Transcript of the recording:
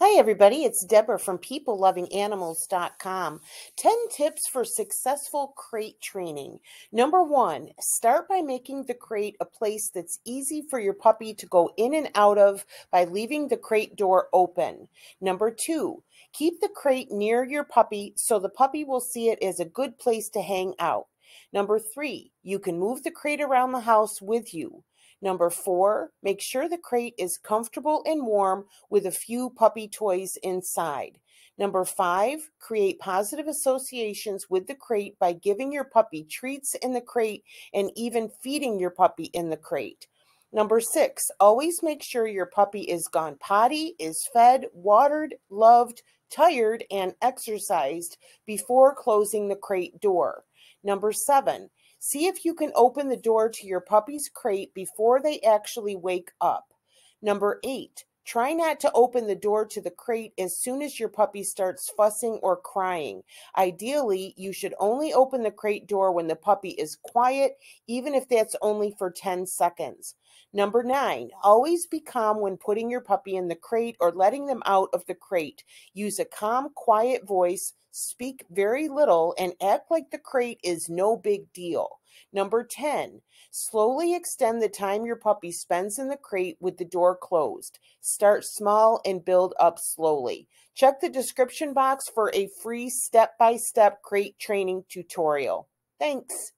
Hi everybody, it's Debra from PeopleLovingAnimals.com. 10 tips for successful crate training. Number 1, start by making the crate a place that's easy for your puppy to go in and out of by leaving the crate door open. Number 2, keep the crate near your puppy so the puppy will see it as a good place to hang out. Number 3, you can move the crate around the house with you. Number 4, make sure the crate is comfortable and warm with a few puppy toys inside. Number 5, create positive associations with the crate by giving your puppy treats in the crate and even feeding your puppy in the crate. Number 6, always make sure your puppy is gone potty, is fed, watered, loved, tired, and exercised before closing the crate door. Number 7, see if you can open the door to your puppy's crate before they actually wake up. Number 8, try not to open the door to the crate as soon as your puppy starts fussing or crying. Ideally, you should only open the crate door when the puppy is quiet, even if that's only for 10 seconds. Number 9, always be calm when putting your puppy in the crate or letting them out of the crate. Use a calm, quiet voice. Speak very little and act like the crate is no big deal. Number 10, slowly extend the time your puppy spends in the crate with the door closed. Start small and build up slowly. Check the description box for a free step-by-step crate training tutorial. Thanks.